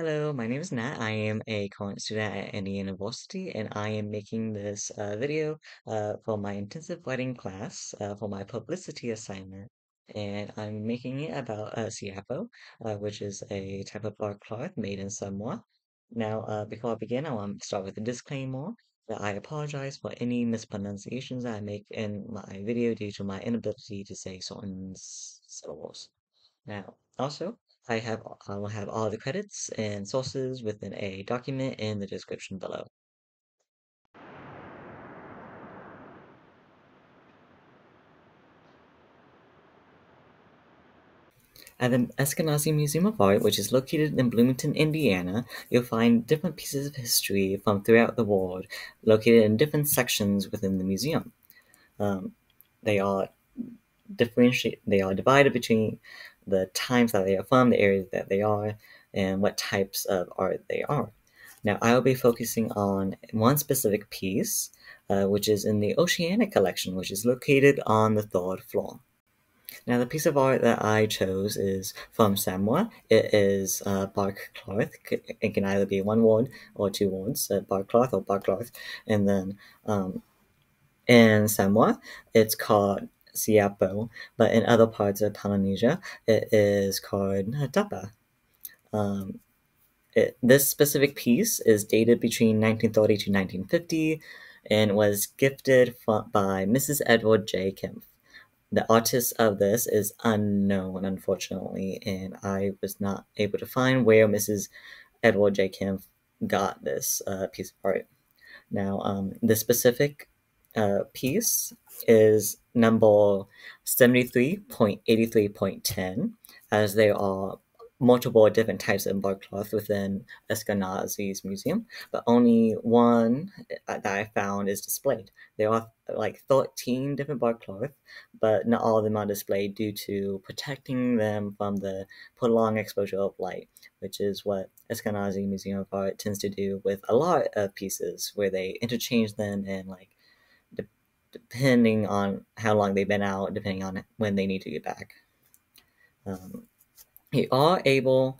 Hello, my name is Nat. I am a current student at Indiana University, and I am making this video for my intensive writing class for my publicity assignment. And I'm making it about siepo, which is a type of bark cloth made in Samoa. Now, before I begin, I want to start with a disclaimer that I apologize for any mispronunciations I make in my video due to my inability to say certain syllables. Now, also, I will have all the credits and sources within a document in the description below. At the Eskenazi Museum of Art, which is located in Bloomington, Indiana, you'll find different pieces of history from throughout the world, located in different sections within the museum. They are divided between the times that they are from, the areas that they are, and what types of art they are. Now, I will be focusing on one specific piece, which is in the Oceanic collection, which is located on the 3rd floor. Now, the piece of art that I chose is from Samoa. It is bark cloth. It can either be one word or two words, bark cloth or bark cloth. And then in Samoa, it's called siepo, but in other parts of Polynesia, it is called tapa. This specific piece is dated between 1930 to 1950 and was gifted by Mrs. Edward J. Kempf. The artist of this is unknown, unfortunately, and I was not able to find where Mrs. Edward J. Kempf got this piece of art. Now, this specific piece is number 73.83.10, as there are multiple different types of bark cloth within Eskenazi's museum, but only one that I found is displayed. There are like 13 different bark cloth, but not all of them are displayed due to protecting them from the prolonged exposure of light, which is what Eskenazi Museum of Art tends to do with a lot of pieces, where they interchange them and like depending on how long they've been out, depending on when they need to get back. You are able,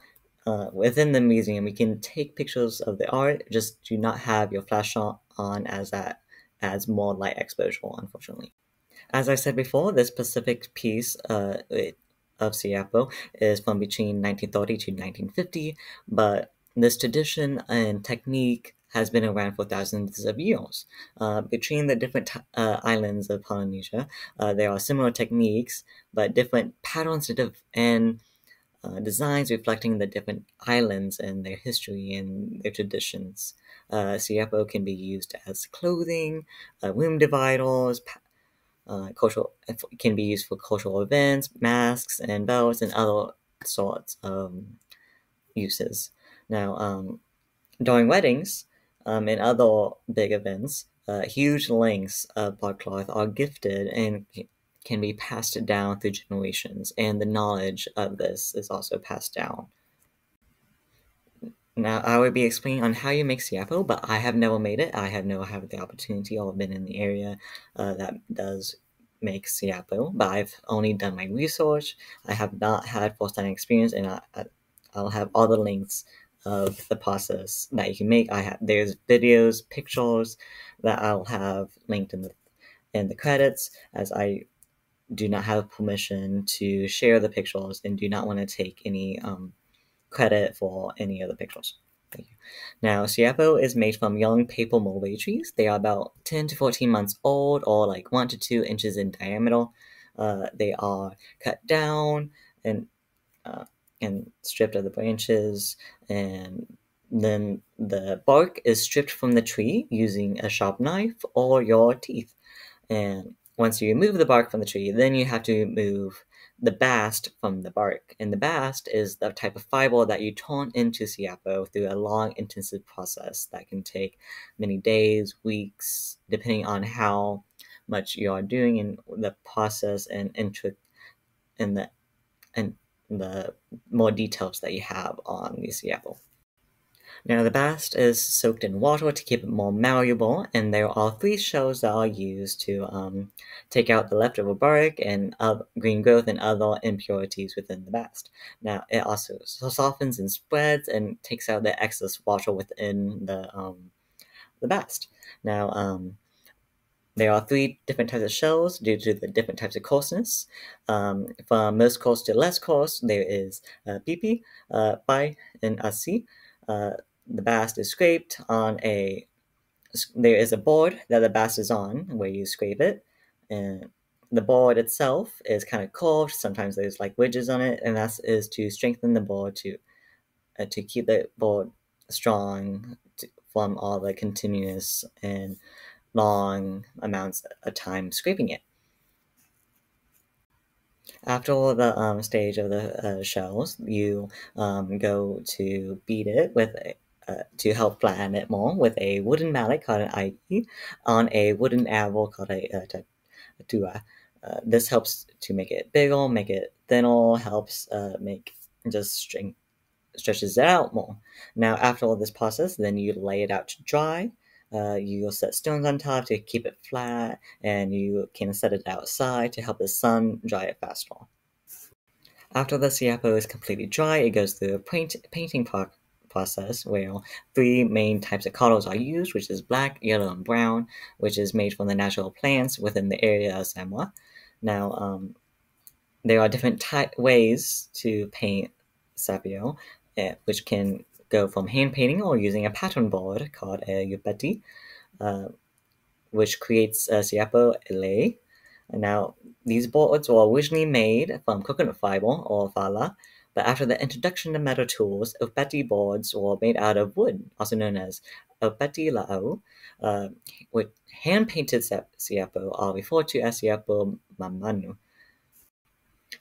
within the museum, you can take pictures of the art, just do not have your flash on as that adds more light exposure, unfortunately. As I said before, this specific piece of siepo is from between 1930 to 1950, but this tradition and technique has been around for thousands of years. Between the different islands of Polynesia, there are similar techniques, but different patterns and designs reflecting the different islands and their history and their traditions. Siepo can be used as clothing, room dividers, can be used for cultural events, masks and belts, and other sorts of uses. Now, during weddings, and other big events, huge lengths of bark cloth are gifted and can be passed down through generations, and the knowledge of this is also passed down. Now, I will be explaining on how you make siepo, but I have never made it. I have never had the opportunity or been in the area that does make siepo, but I've only done my research. I have not had first-hand experience, and I'll have all the links of the process that you can make. There's videos, pictures that I'll have linked in the credits, as I do not have permission to share the pictures and do not want to take any credit for any of the pictures. Thank you. Now, siepo is made from young paper mulberry trees. They are about 10 to 14 months old, or like 1 to 2 inches in diameter. They are cut down and stripped of the branches, and then the bark is stripped from the tree using a sharp knife or your teeth. And once you remove the bark from the tree, then you have to remove the bast from the bark. And the bast is the type of fiber that you turn into siepo through a long, intensive process that can take many days, weeks, depending on how much you are doing in the process and the more details that you have on the siepo. Now the bast is soaked in water to keep it more malleable, and there are three shells that are used to take out the leftover bark and green growth and other impurities within the bast. Now it also softens and spreads and takes out the excess water within the bast. Now there are three different types of shells due to the different types of coarseness. From most coarse to less coarse, there is Pipi, Pai, and Asi. The bast is scraped on a... There is a board that the bast is on where you scrape it. And the board itself is kind of curved. Sometimes there's like ridges on it, and that is to strengthen the board to keep the board strong from all the continuous and long amounts of time scraping it. After the stage of the shells, you go to beat it with to help flatten it more with a wooden mallet called an ike on a wooden anvil called a tua. This helps to make it bigger, make it thinner, helps make just stretches it out more. Now after all this process, then you lay it out to dry. You'll set stones on top to keep it flat, and you can set it outside to help the sun dry it faster. After the siepo is completely dry, it goes through a painting process where three main types of colors are used, which is black, yellow, and brown, which is made from the natural plants within the area of Samoa. Now, there are different ways to paint siepo, which can go from hand painting or using a pattern board called a upeti, which creates a siepo LA. Now, these boards were originally made from coconut fiber or fala, but after the introduction of metal tools, upeti boards were made out of wood, also known as upeti LA, with hand-painted siepo are referred to as Siapo Mamanu.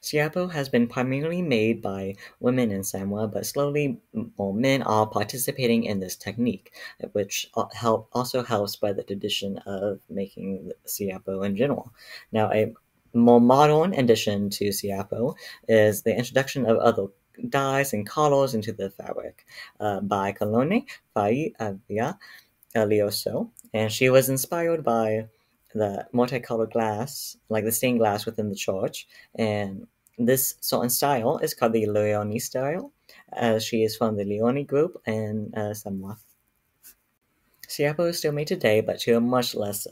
Siepo has been primarily made by women in Samoa, but slowly more men are participating in this technique, which also helps spread the tradition of making siepo in general. Now, a more modern addition to siepo is the introduction of other dyes and colors into the fabric by Colone Faiavia Elioso, and she was inspired by the multicolored glass, like the stained glass within the church, and this certain style is called the Leone style, as she is from the Leone group in Samoa. Siepo is still made today, but to a much less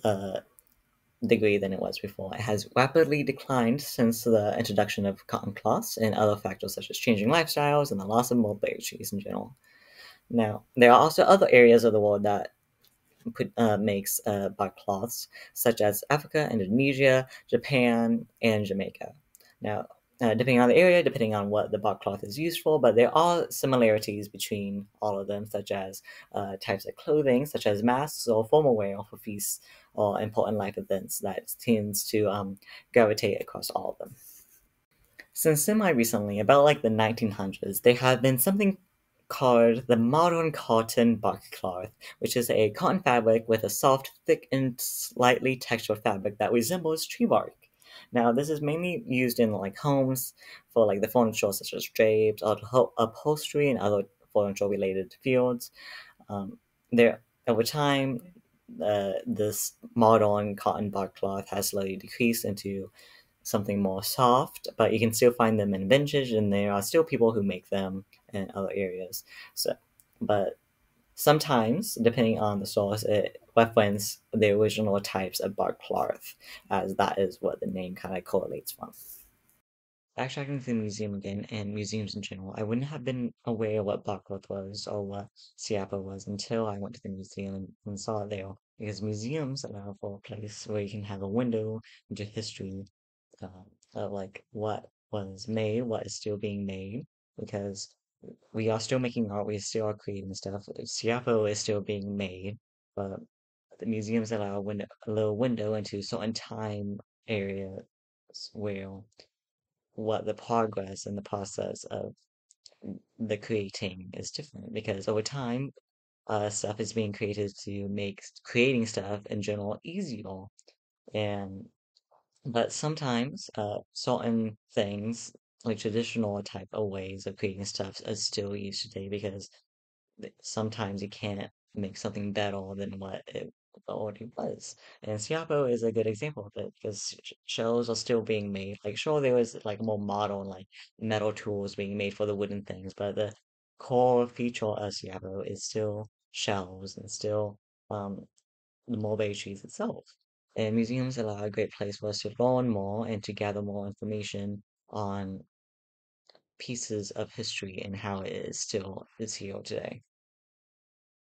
degree than it was before. It has rapidly declined since the introduction of cotton cloths and other factors such as changing lifestyles and the loss of mulberry trees in general. Now, there are also other areas of the world that makes bark cloths, such as Africa, Indonesia, Japan, and Jamaica. Now, depending on the area, depending on what the bark cloth is used for, but there are similarities between all of them, such as types of clothing, such as masks or formal wear for feasts or important life events that tends to gravitate across all of them. Since semi-recently, about like the 1900s, there have been something called the modern cotton bark cloth, which is a cotton fabric with a soft, thick, and slightly textured fabric that resembles tree bark. Now, this is mainly used in like homes for like the furniture, such as drapes, upholstery, and other furniture-related fields. Over time, this modern cotton bark cloth has slowly decreased into something more soft, but you can still find them in vintage, and there are still people who make them in other areas. So, but sometimes, depending on the source, it references the original types of bark cloth, as that is what the name kind of correlates from. Backtracking to the museum again, and museums in general, I wouldn't have been aware what bark cloth was or what siepo was until I went to the museum and saw it there, because museums allow for a place where you can have a window into history, of like what was made, what is still being made, because we are still making art, we still are creating stuff. Siepo is still being made, but the museums allow a little window into certain time areas where what the progress and the process of the creating is different, because over time stuff is being created to make creating stuff in general easier. And but sometimes certain things, like traditional type of ways of creating stuff, are still used today because sometimes you can't make something better than what it already was. And Siapo is a good example of it because shells are still being made. Like, sure, there was like more modern like metal tools being made for the wooden things, but the core feature of Siapo is still shells and still the mulberry trees itself. And museums allow a great place for us to learn more and to gather more information on pieces of history and how it is still is here today.